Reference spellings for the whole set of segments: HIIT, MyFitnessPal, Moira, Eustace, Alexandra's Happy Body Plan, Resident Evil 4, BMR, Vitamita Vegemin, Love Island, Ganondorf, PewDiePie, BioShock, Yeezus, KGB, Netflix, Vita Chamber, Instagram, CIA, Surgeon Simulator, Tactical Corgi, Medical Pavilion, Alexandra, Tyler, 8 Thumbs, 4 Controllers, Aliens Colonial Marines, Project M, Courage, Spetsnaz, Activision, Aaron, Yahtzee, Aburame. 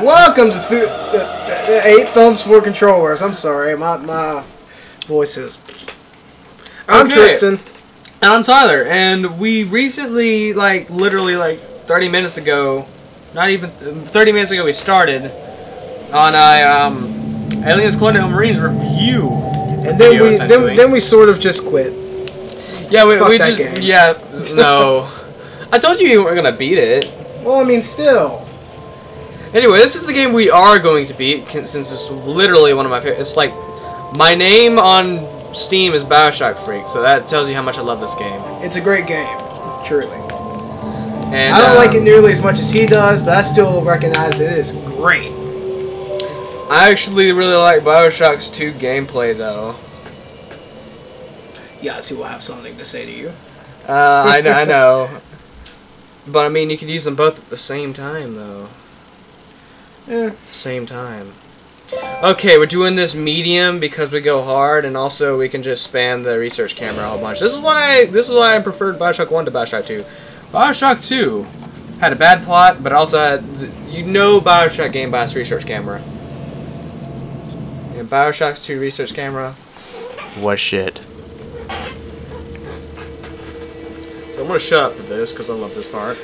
Welcome to 8 Thumbs, 4 Controllers. I'm sorry, my voice is... I'm Tristan. And I'm Tyler, and we recently, like, literally, like, 30 minutes ago, not even 30 minutes ago, we started on a Aliens Colonial Marines review. And then video, we sort of just quit. Yeah, we just game. Yeah, no. I told you you weren't gonna beat it. Well, I mean, still. Anyway, this is the game we are going to beat, since it's literally one of my favorite. It's like my name on Steam is BioShock Freak, so that tells you how much I love this game. It's a great game, truly. And, I don't like it nearly as much as he does, but I still recognize it is great. I actually really like BioShock's 2 gameplay, though. Yahtzee will have something to say to you. I know. But, I mean, you could use them both at the same time, though. Yeah. At the same time. Okay, we're doing this medium because we go hard, and also we can just spam the research camera a whole bunch. This is why I preferred BioShock 1 to BioShock 2. BioShock 2 had a bad plot, but also had, you know, BioShock game by its research camera. And BioShock's 2 research camera was shit. So I'm gonna shut up for this because I love this part.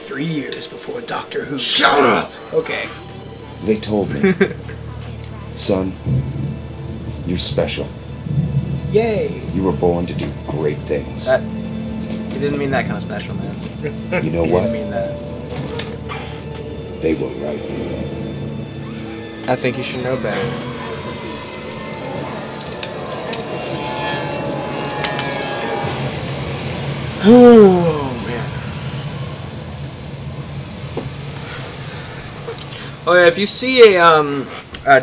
3 years before Doctor Who. Shut up! Okay. They told me, son, you're special. Yay! You were born to do great things. That you didn't mean that kind of special, man. You know what? Didn't mean that. They were right. I think you should know better. Oh, man. Oh, yeah, if you see a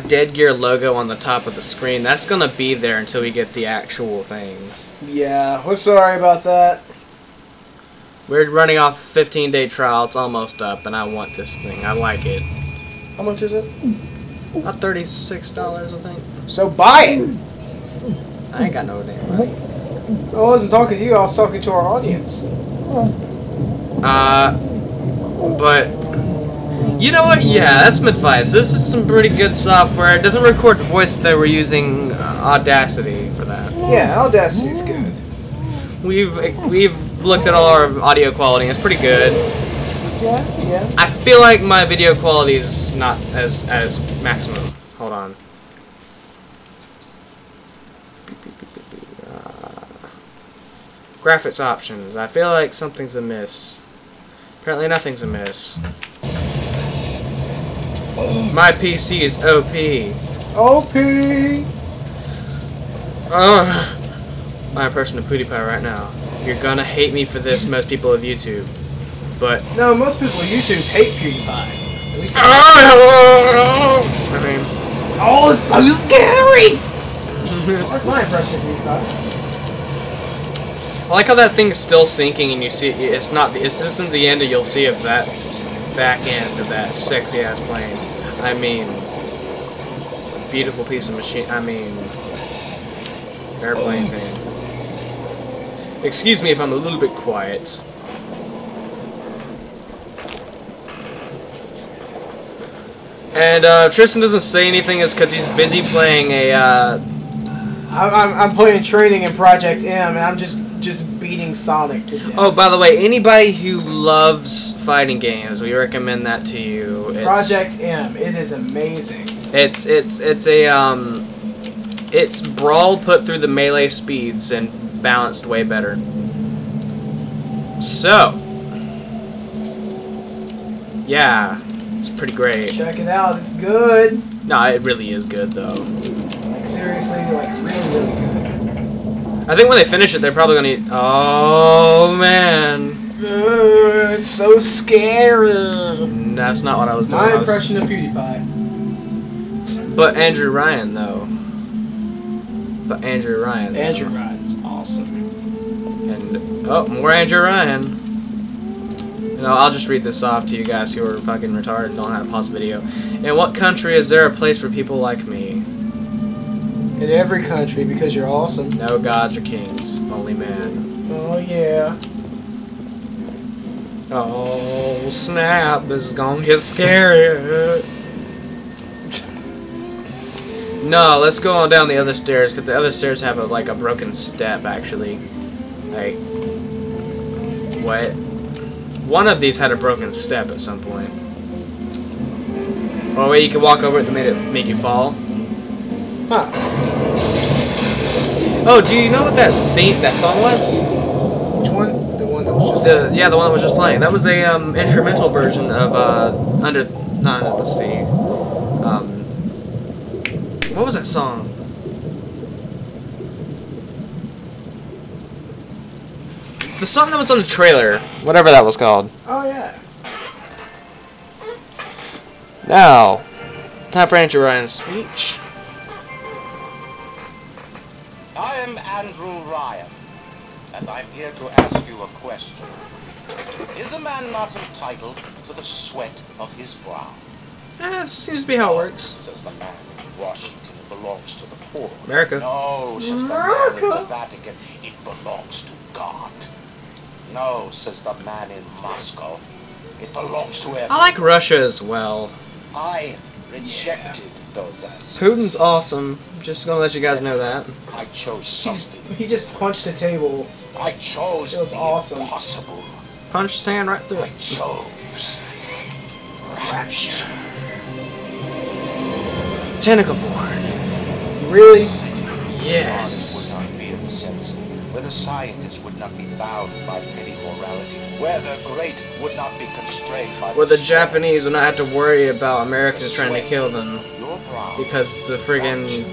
Dead Gear logo on the top of the screen, that's gonna be there until we get the actual thing. Yeah, we're sorry about that. We're running off a 15-day trial. It's almost up, and I want this thing. I like it. How much is it? About $36, I think. So buy it! I ain't got no damn money. I wasn't talking to you, I was talking to our audience. But... You know what? Yeah, that's some advice. This is some pretty good software. It doesn't record voice, though. We're using Audacity for that. Yeah, Audacity's good. We've looked at all our audio quality, and it's pretty good. Yeah. I feel like my video quality is not as maximum. Hold on. Graphics options. I feel like something's amiss. Apparently nothing's amiss. My PC is OP. OP! I'm a person of PewDiePie right now. You're gonna hate me for this, most people of YouTube. But no, most people on YouTube hate PewDiePie. At least I mean, oh, it's so scary. Well, that's my impression of PewDiePie. I like how that thing's still sinking, and you see it's not. This isn't the end that you'll see of that back end of that sexy ass plane. I mean, a beautiful piece of machine. I mean, airplane thing. Excuse me if I'm a little bit quiet. And Tristan doesn't say anything. It's because he's busy playing a. I'm playing training in Project M, and I'm just beating Sonic today. Oh, by the way, anybody who loves fighting games, we recommend that to you. It's, Project M, it is amazing. It's a it's brawl put through the melee speeds and balanced way better. So, yeah. It's pretty great. Check it out. It's good. No, it really is good, though. Like, seriously, like, really, really good. I think when they finish it, they're probably going to eat... Oh, man. It's so scary. That's not what I was doing. My impression of PewDiePie. But Andrew Ryan, though. But Andrew Ryan, though. Andrew Ryan's awesome. And, oh, more Andrew Ryan. No, I'll just read this off to you guys who are fucking retarded and don't know how to pause the video. In what country is there a place for people like me? In every country, because you're awesome. No gods or kings, only man. Oh, yeah. Oh snap, this is gonna get scary. No, let's go on down the other stairs, because the other stairs have like a broken step, actually. Like, what? One of these had a broken step at some point. Or wait, you can walk over it to make you fall. Huh. Oh, do you know what that song was? Which one? The one that was just playing? Yeah, the one that was just playing. That was a instrumental version of Not Under the Sea. What was that song? The song that was on the trailer, whatever that was called. Oh yeah. Now, time for Andrew Ryan's speech. I am Andrew Ryan, and I'm here to ask you a question. Is a man not entitled to the sweat of his brow? That seems to be how it works. Says the man in Washington, it belongs to the poor. America. No, says the man in the Vatican, it belongs to God. No, says the man in Moscow, it belongs to everyone. I like Russia as well. I rejected those answers. Putin's awesome. Just gonna let you guys know that. I chose something. He just punched a table. I chose. It was awesome. Impossible. Punched sand right through. I chose. Rapture. Tentacle board. Really? Yes. Where the scientist would not be bound by petty morality, where the great would not be constrained by... Where the Japanese would not have to worry about Americans trying to kill them. Because the friggin...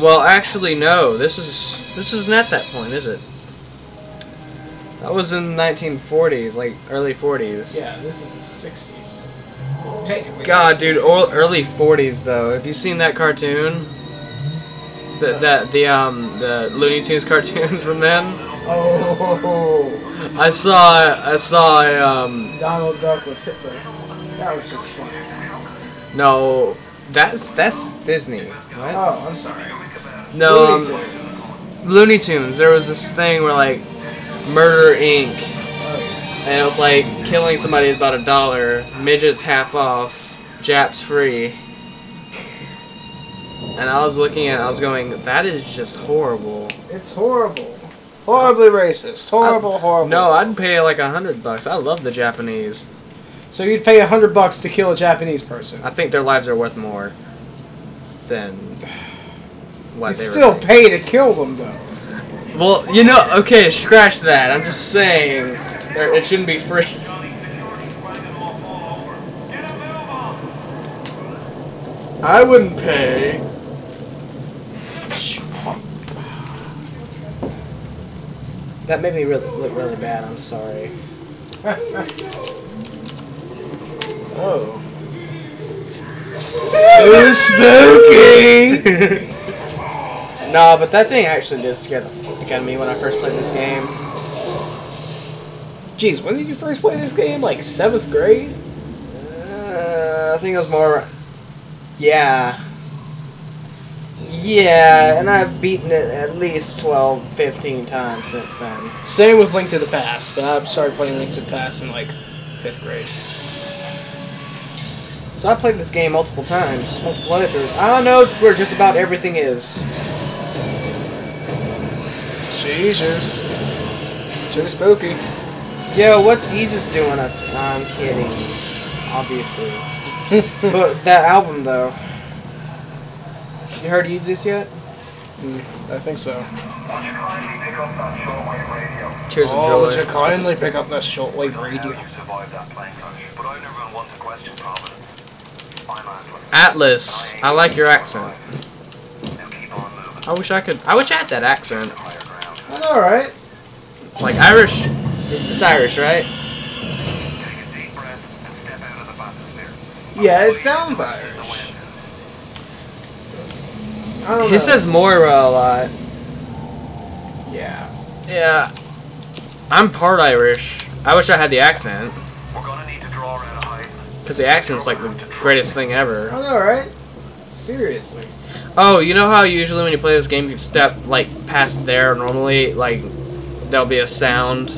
Well, actually, no. This isn't at that point, is it? That was in the 1940s, like, early 40s. Yeah, this is the 60s. Technically, God, dude, early 40s, though. Have you seen that cartoon? The Looney Tunes cartoons from then. Oh. I saw Donald Duck was Hitler. That was just funny. No, that's Disney. What? Oh, I'm sorry. No. Looney Tunes. There was this thing where like Murder Inc. Oh, yeah. And it was like killing somebody is about $1, midgets half off, Japs free. And I was looking at it, I was going, that is just horrible. It's horrible. Horribly racist. Horrible. No, I'd pay like $100. I love the Japanese. So you'd pay $100 to kill a Japanese person? I think their lives are worth more than what you'd they were still paying. Pay to kill them, though. Well, you know, okay, scratch that. I'm just saying, it shouldn't be free. I wouldn't pay. That made me really look really bad. I'm sorry. Oh. Too spooky. Nah, but that thing actually did scare the fuck out of me when I first played this game. Jeez, when did you first play this game? Like seventh grade? I think it was more. Yeah, and I've beaten it at least 12, 15 times since then. Same with Link to the Past, but I started playing Link to the Past in, like, 5th grade. So I played this game multiple times, multiple playthroughs. I don't know where just about everything is. Jesus. Too spooky. Yo, what's Jesus doing up? I'm kidding. Obviously. But that album, though... You heard Yeezus yet? I think so. Cheers, enjoy. Would you kindly pick up that shortwave radio? Atlas, I like your accent. I wish I had that accent. That's alright. Like Irish. It's Irish, right? Yeah, it sounds Irish. He says Moira a lot. Yeah. I'm part Irish. I wish I had the accent. We're gonna need to draw her at a height. Because the accent's like the greatest thing ever. I know, right? Seriously. Oh, you know how usually when you play this game, if you step like past there normally, like there'll be a sound.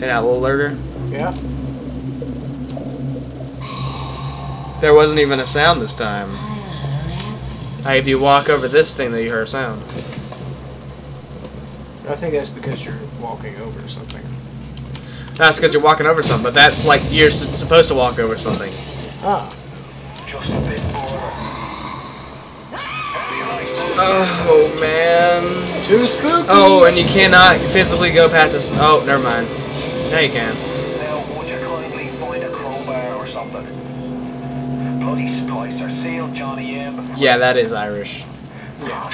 And that little lurker? Yeah. There wasn't even a sound this time. If you walk over this thing, that you hear a sound. I think that's because you're walking over something. That's because you're walking over something, but that's like you're supposed to walk over something. Ah. Just a bit more. Oh, man. Too spooky. Oh, and you cannot physically go past this. Oh, never mind. Now you can. Now, would you kindly find a crowbar or something? Bloody splicer seal, Johnny M. Yeah, that is Irish. Yeah.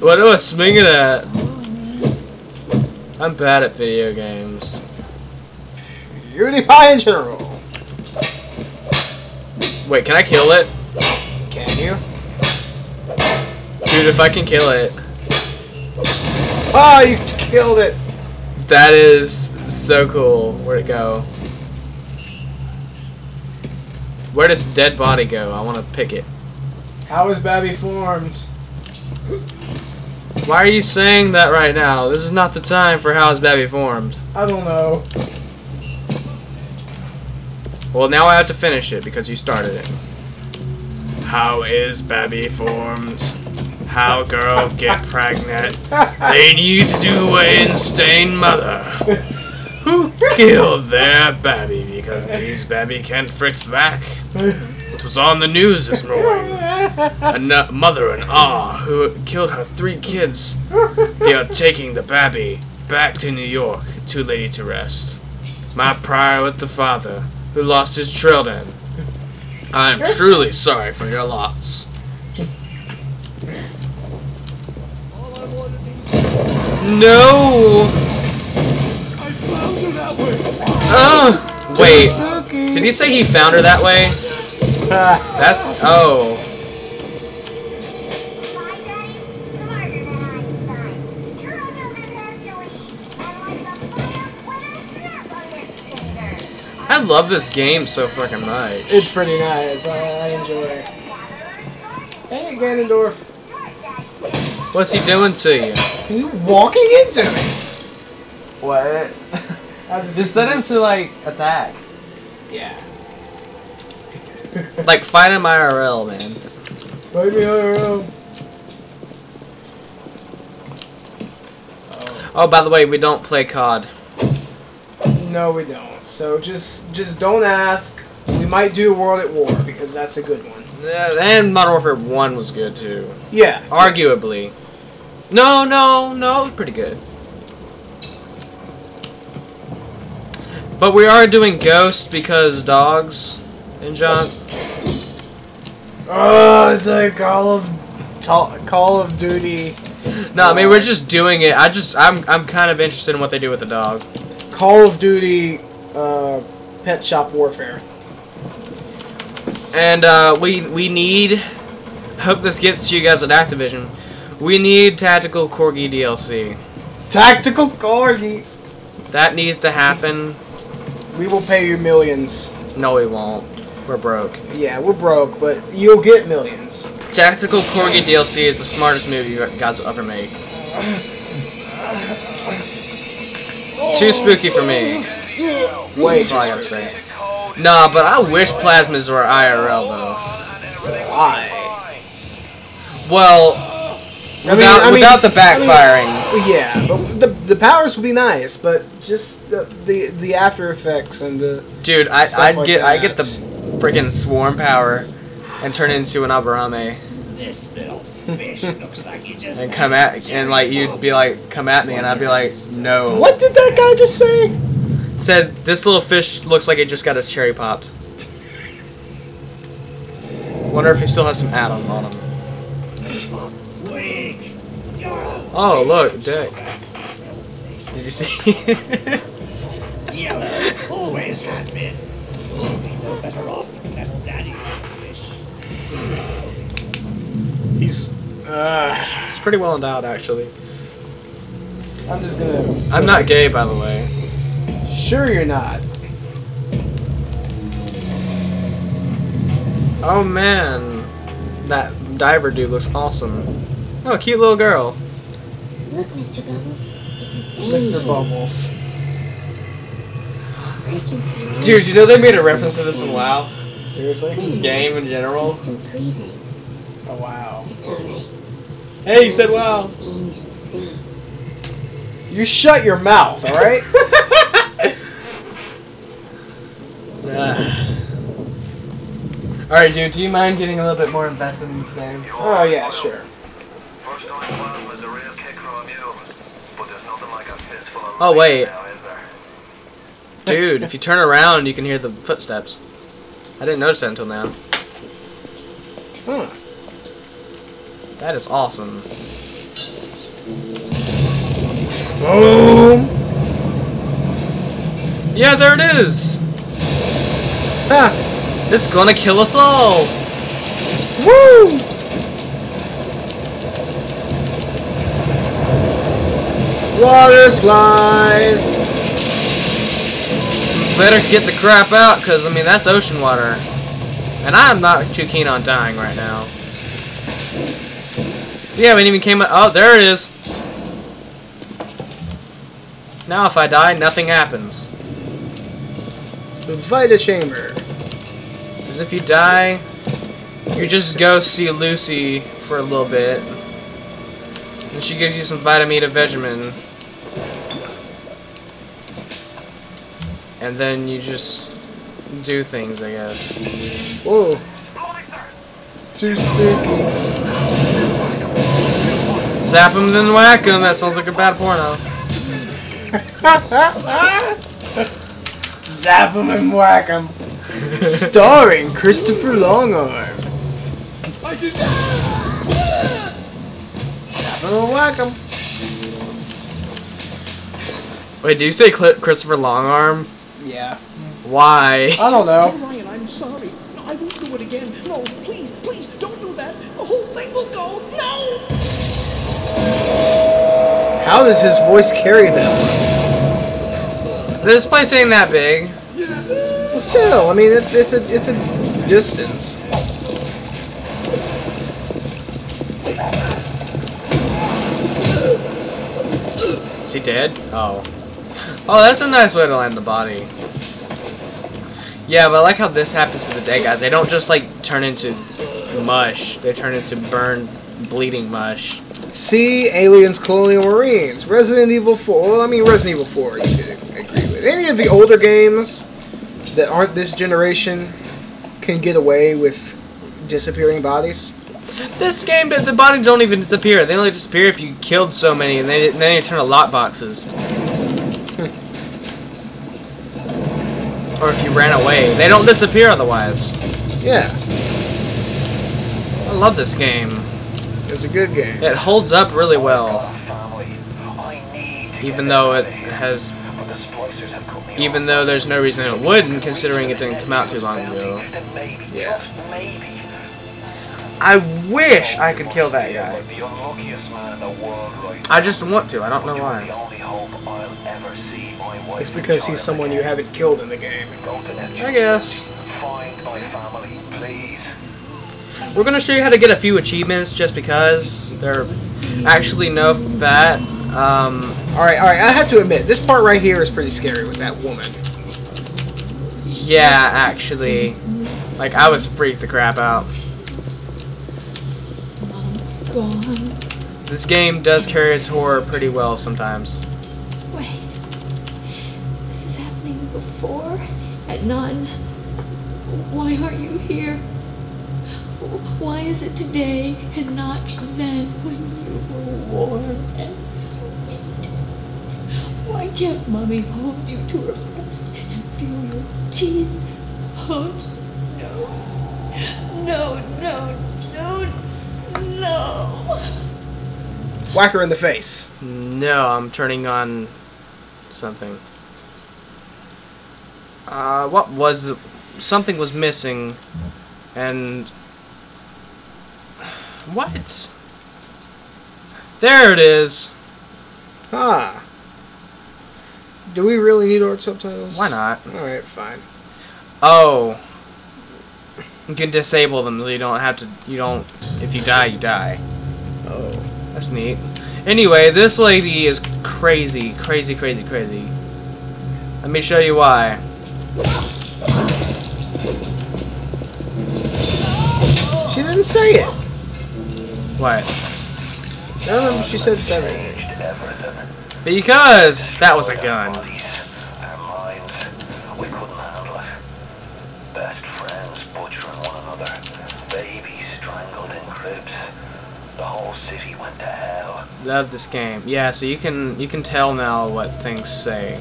What do I swing it at? I'm bad at video games. PewDiePie in general. Wait, can I kill it? Can you? Dude, if I can kill it. Oh, you killed it! That is so cool. Where'd it go? Where does dead body go? I want to pick it. How is Babby formed? Why are you saying that right now? This is not the time for how is Babby formed. I don't know. Well, now I have to finish it because you started it. How is Babby formed? How girl get pregnant? They need to do away and stain mother. Who killed their Babby because these Babby can't frick back? It was on the news this morning. A mother in awe who killed her 3 kids. They are taking the Babby back to New York, too lady to rest. My prior with the father who lost his children. I am truly sorry for your loss. No! I found her that way. Wait. Did he say he found her that way? That's... Oh. I love this game so fucking much. It's pretty nice. I enjoy it. Hey, Ganondorf. What's he doing to you? Are you walking into me? What? Just set him to, like, attack. Yeah. Like, fight him IRL, man. Fight me IRL. Oh, by the way, we don't play COD. No, we don't. So just don't ask. We might do World at War because that's a good one. And Modern Warfare 1 was good too. Yeah. Arguably. No, it was pretty good. But we are doing Ghost because dogs and John. Oh, it's like Call of Duty. No, I mean we're just doing it. I'm kind of interested in what they do with the dog. Call of Duty. Pet shop warfare. And we need. Hope this gets to you guys at Activision. We need Tactical Corgi DLC. Tactical Corgi. That needs to happen. We will pay you millions. No, we won't. We're broke. Yeah, we're broke, but you'll get millions. Tactical Corgi DLC is the smartest move you guys will ever make. Too spooky for me. Wait, nah, but I wish plasmas were IRL though. Why? Well, without the backfiring. I mean, yeah, but the powers would be nice, but just the after effects and the dude, I get the freaking swarm power and turn into an aburame. This little fish looks like you just and come at and like you'd be like come at me and I'd be like no. What did that guy just say? Said, this little fish looks like it just got his cherry popped. Wonder if he still has some atom on him. Oh, look, dick. Did you see? Yellow always had been. You'll be no better off than that daddy fish. He's pretty well endowed, actually. I'm not gay, by the way. Sure you're not. Oh man, that diver dude looks awesome. Oh, cute little girl. Look, Mr. Bubbles, Mr. Bubbles. Dude, you know they made a reference to this in WoW? Seriously? This game in general? Oh, wow. Hey, you said wow. You shut your mouth, alright? Alright, dude, do you mind getting a little bit more invested in this game? Oh, yeah, sure. Oh, wait. Dude, if you turn around, you can hear the footsteps. I didn't notice that until now. Huh. That is awesome. Boom! Yeah, there it is! Ah, it's gonna kill us all! Woo! Water slide! Better get the crap out, because, I mean, that's ocean water. And I'm not too keen on dying right now. Yeah, we even came up. Oh, there it is. Now if I die, nothing happens. The Vita Chamber. Because if you die, you just go see Lucy for a little bit. And she gives you some Vitamita Vegemin. And then you just do things, I guess. Whoa. Too spooky. Zap him then whack him. That sounds like a bad porno. Zap him and whack him. Starring Christopher Longarm. Zap him and whack him. Wait, do you say Christopher Longarm? Yeah. Why? I don't know. Hey Ryan, I'm sorry. No, I won't do it again. No, please, please, don't do that. The whole thing will go. No! How does his voice carry that one? This place ain't that big. Well, still, I mean, it's a distance. Is he dead? Oh. Oh, that's a nice way to land the body. Yeah, but I like how this happens to the dead guys. They don't just, like, turn into mush. They turn into burned, bleeding mush. See Aliens Colonial Marines, Resident Evil 4. Well, I mean, Resident Evil 4, you could agree with. Any of the older games that aren't this generation can get away with disappearing bodies. This game, the bodies don't even disappear. They only disappear if you killed so many, and then you turn to lot boxes. Or if you ran away. They don't disappear otherwise. Yeah. I love this game. It's a good game. It holds up really well. Even though it has... Even though there's no reason it wouldn't, considering it didn't come out too long ago. Yeah. I wish I could kill that guy. I just want to. I don't know why. It's because he's someone you haven't killed in the game. I guess. We're going to show you how to get a few achievements just because they're actually no fat. Alright, I have to admit, this part right here is pretty scary with that woman. Yeah, actually. Like, I was freaked the crap out. Mom's gone. This game does carry its horror pretty well sometimes. This is happening before at none. Why aren't you here? Why is it today and not then when you were warm and sweet? Why can't Mommy hold you to her breast and feel your teeth? Oh, no. No. Whack her in the face. No, I'm turning on something. What was it? Something was missing, and what? There it is. Huh. Do we really need art subtitles? Why not? All right, fine. Oh, you can disable them so you don't have to. You don't. If you die, you die. Oh, that's neat. Anyway, this lady is crazy, crazy, crazy, crazy. Let me show you why. She didn't say it. What? I don't remember she said 7. Because that was a gun. Love this game. Yeah, so you can tell now what things say,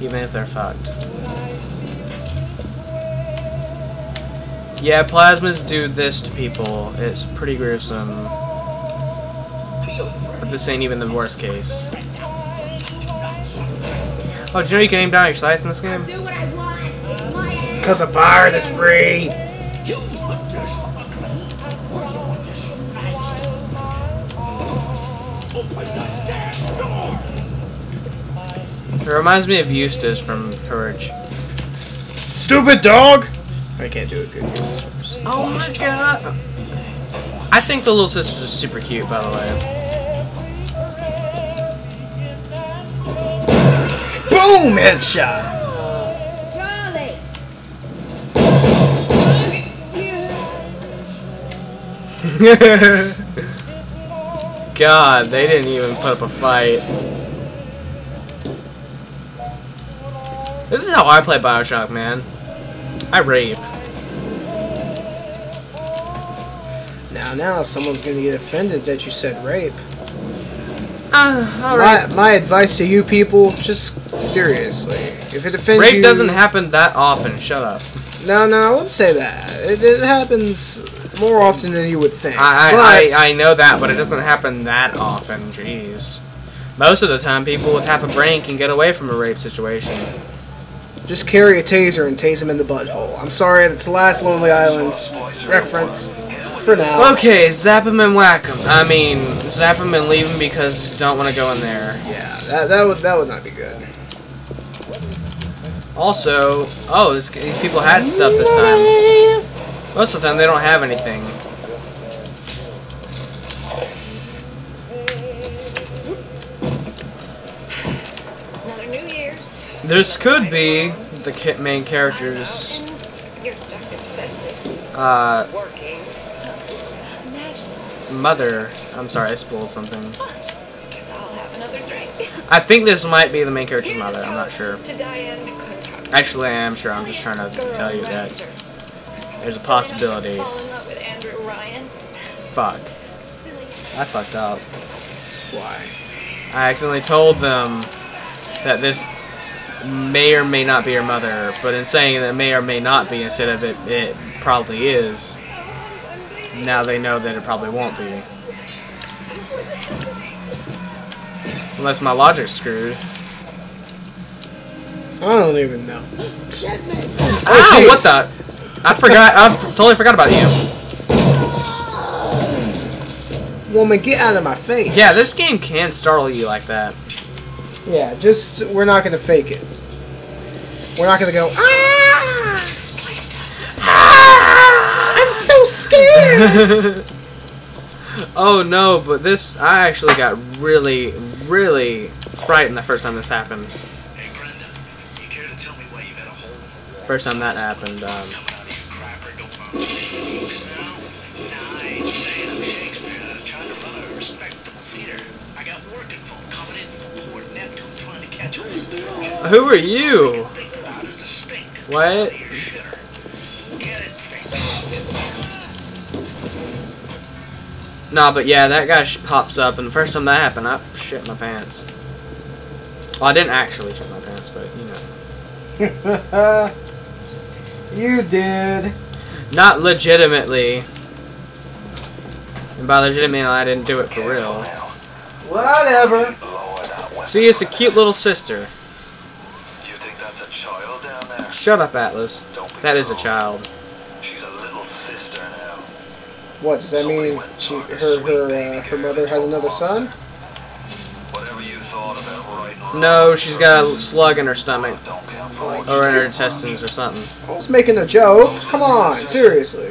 even if they're fucked. Yeah, plasmas do this to people. It's pretty gruesome. But this ain't even the worst case. Oh, do you know you can aim down your sights in this game? Because a bar is free! It reminds me of Eustace from Courage. Stupid dog! I can't do it good. Oh my god! I think the little sister is super cute, by the way. Boom! Headshot! Charlie! God, they didn't even put up a fight. This is how I play BioShock, man. I rave. Now, someone's gonna get offended that you said rape. Alright. My advice to you people, just seriously, if it offends you... Rape doesn't happen that often, shut up. No, I wouldn't say that. It happens more often than you would think. I know that, but it doesn't happen that often, jeez. Most of the time, people with half a brain can get away from a rape situation. Just carry a taser and tase him in the butthole. I'm sorry, that's the last Lonely Island reference for now. Okay, zap him and whack him. I mean, zap him and leave him because you don't want to go in there. Yeah, that would not be good. Also, oh, these people had stuff this time. Most of the time, they don't have anything. This could be the main character's mother. I'm sorry, I spoiled something. I think this might be the main character's mother. I'm not sure. Actually, I am sure. I'm just trying to tell you that there's a possibility. Fuck. I fucked up. Why? I accidentally told them that this may or may not be her mother, but in saying that it may or may not be, instead of it probably is, now they know that it probably won't be. Unless my logic's screwed. I don't even know. Oh, ah, what the? I forgot. I totally forgot about you. Woman, get out of my face. Yeah, this game can startle you like that. Yeah, just, we're not going to fake it. We're not going to go, ah! I'm so scared! Oh no, but this, I actually got really, really frightened the first time this happened. Hey Brenda, you care to tell me why you had a hole in the wall? First time that happened, who are you? What? Nah, but yeah, that guy pops up, and the first time that happened, I shit my pants. Well, I didn't actually shit my pants, but you know. You did. Not legitimately. And by legitimately, I didn't do it for real. Whatever. See, it's a cute little sister. Shut up, Atlas. That is a child. She's a little sister now. What, does that mean she, her mother has another son? No, she's got a slug in her stomach. Or in her intestines or something. I was making a joke. Come on, seriously.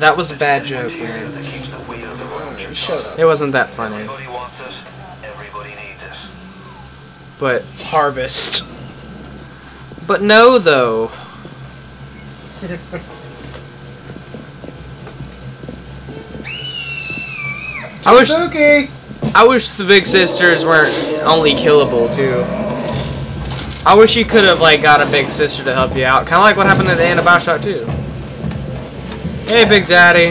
That was a bad joke, man. Shut up. It wasn't that funny. But harvest. But no, though. I wish the big sisters weren't only killable too. I wish you could have like got a big sister to help you out, kind of like what happened at the end of BioShock 2. Hey, Big Daddy.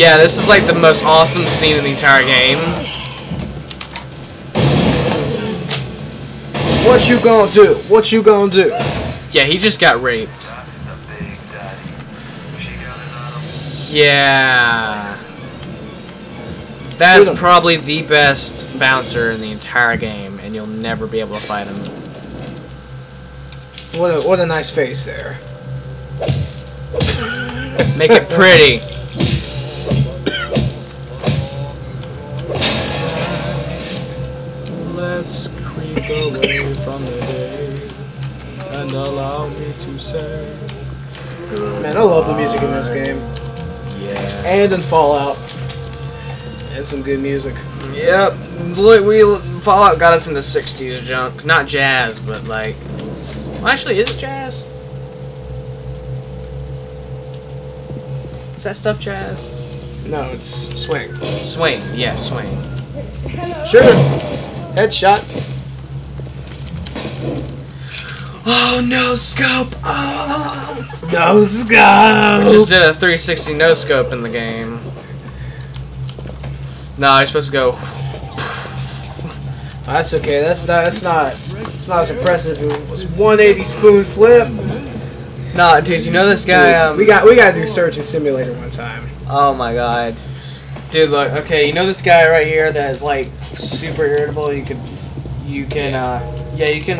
Yeah, this is like the most awesome scene in the entire game. What you gonna do? What you gonna do? Yeah, he just got raped. Yeah. That's probably the best bouncer in the entire game, and you'll never be able to fight him. What a nice face there. Make it pretty. Let's creep away from the day and allow me to say goodbye. Man, I love the music in this game. Yeah. And in Fallout. That's some good music. Yep. Fallout got us into 60s junk. Not jazz, but like... Well, actually, is it jazz? Is that stuff jazz? No, it's swing. Swing. Yeah, swing. Sure. Headshot. Oh, no scope. Oh, no scope. I just did a 360 no scope in the game. No, you're supposed to go. Oh, that's okay. It's not as impressive. It was 180 spoon flip. Nah, dude, you know this guy. Dude, we gotta do Surgeon Simulator one time. Oh my god, dude, look. Okay, you know this guy right here that is like super irritable. You can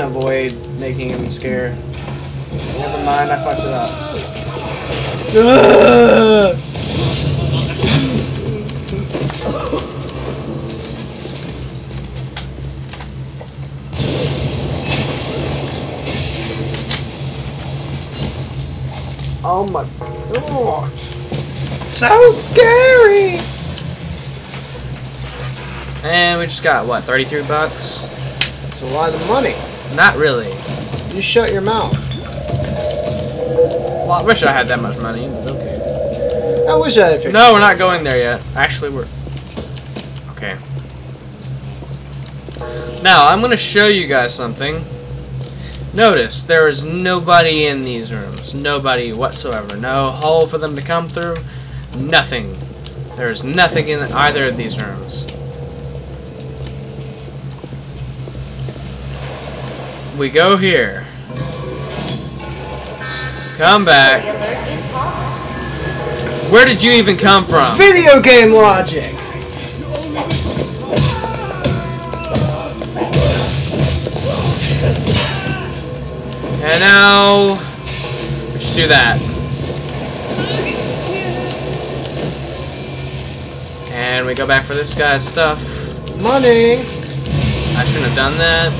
avoid making him scared. Never mind, I fucked it up. Oh my god. So scary! And we just got, what, 33 bucks? That's a lot of money. Not really. You shut your mouth. Well, I wish I had that much money. It's okay. I wish I had 50. No, we're not going there yet. Actually, we're... Okay. Now, I'm going to show you guys something. Notice, there is nobody in these rooms. Nobody whatsoever. No hole for them to come through. Nothing. There is nothing in either of these rooms. We go here. Come back. Where did you even come from? Video game logic! And now, we should do that. And we go back for this guy's stuff. Money! I shouldn't have done that.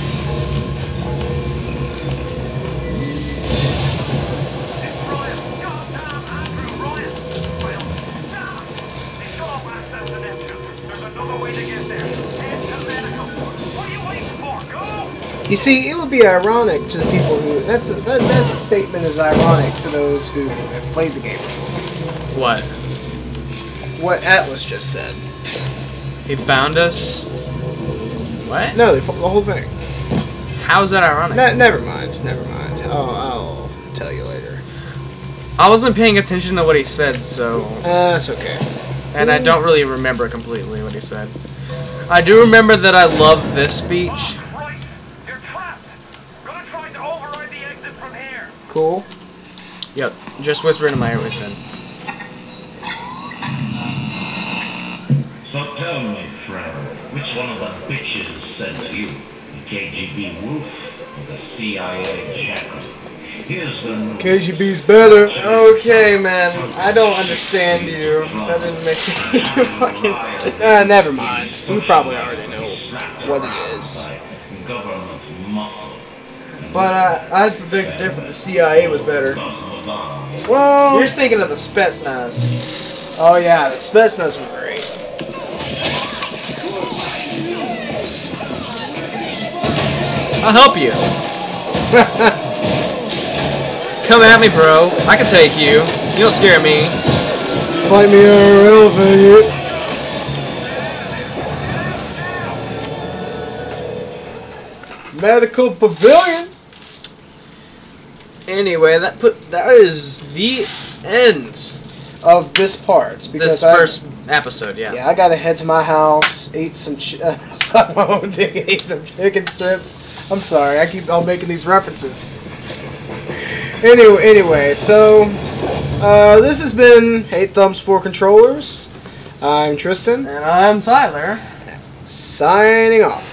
You see, it would be ironic to the people who... That statement is ironic to those who have played the game before. What? What Atlas just said. He found us? What? No, they the whole thing. How's that ironic? Never mind. I'll tell you later. I wasn't paying attention to what he said, so... That's okay. And I don't really remember completely what he said. I do remember that I love this speech. Cool. Yep. Just whisper into my ear what he said. So tell me, friend, which one of the bitches sent you? The KGB wolf or the CIA jackal? Here's the move. KGB's better. Okay, man. I don't understand you. That didn't make any fucking sense. Never mind. We probably already know what it is. But I think it's different. The CIA was better. Whoa! You're thinking of the Spetsnaz. Oh yeah, the Spetsnaz were great. I'll help you. Come at me, bro. I can take you. You don't scare me. Fight me IRL, baby. Medical Pavilion. Anyway, that is the end of this part. Because this first episode, yeah. Yeah, I gotta head to my house, eat some chicken strips. I'm sorry, I keep on making these references. Anyway, so this has been 8 Thumbs, 4 Controllers. I'm Tristan. And I'm Tyler. Signing off.